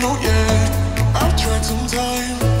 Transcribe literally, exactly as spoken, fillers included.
know, yeah, I've tried some time.